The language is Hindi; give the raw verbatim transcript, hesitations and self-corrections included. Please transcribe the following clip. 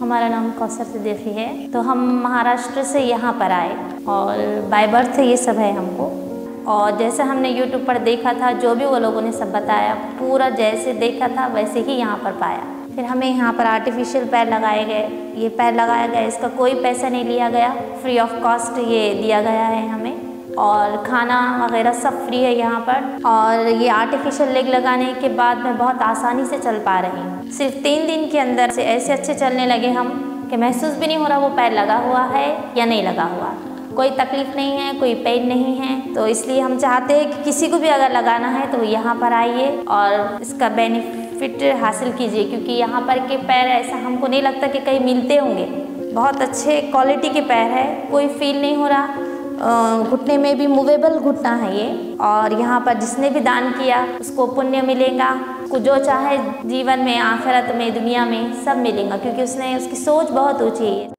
हमारा नाम कौसर सिद्दीकी है। तो हम महाराष्ट्र से यहाँ पर आए और बाय बर्थ ये सब है हमको। और जैसे हमने यूट्यूब पर देखा था, जो भी वो लोगों ने सब बताया, पूरा जैसे देखा था वैसे ही यहाँ पर पाया। फिर हमें यहाँ पर आर्टिफिशियल पैर लगाए गए, ये पैर लगाया गया, इसका कोई पैसा नहीं लिया गया, फ्री ऑफ कॉस्ट ये दिया गया है हमें। और खाना वगैरह सब फ्री है यहाँ पर। और ये आर्टिफिशियल लेग लगाने के बाद मैं बहुत आसानी से चल पा रही हूँ। सिर्फ तीन दिन के अंदर से ऐसे अच्छे चलने लगे हम कि महसूस भी नहीं हो रहा वो पैर लगा हुआ है या नहीं लगा हुआ। कोई तकलीफ़ नहीं है, कोई पेन नहीं है। तो इसलिए हम चाहते हैं कि किसी को भी अगर लगाना है तो यहाँ पर आइए और इसका बेनिफिट हासिल कीजिए, क्योंकि यहाँ पर के पैर ऐसा हमको नहीं लगता कि कहीं मिलते होंगे। बहुत अच्छे क्वालिटी के पैर है, कोई फील नहीं हो रहा। घुटने में भी मूवेबल घुटना है ये। और यहाँ पर जिसने भी दान किया उसको पुण्य मिलेगा, को जो चाहे जीवन में, आखिरत में, दुनिया में सब मिलेगा, क्योंकि उसने उसकी सोच बहुत ऊँची है।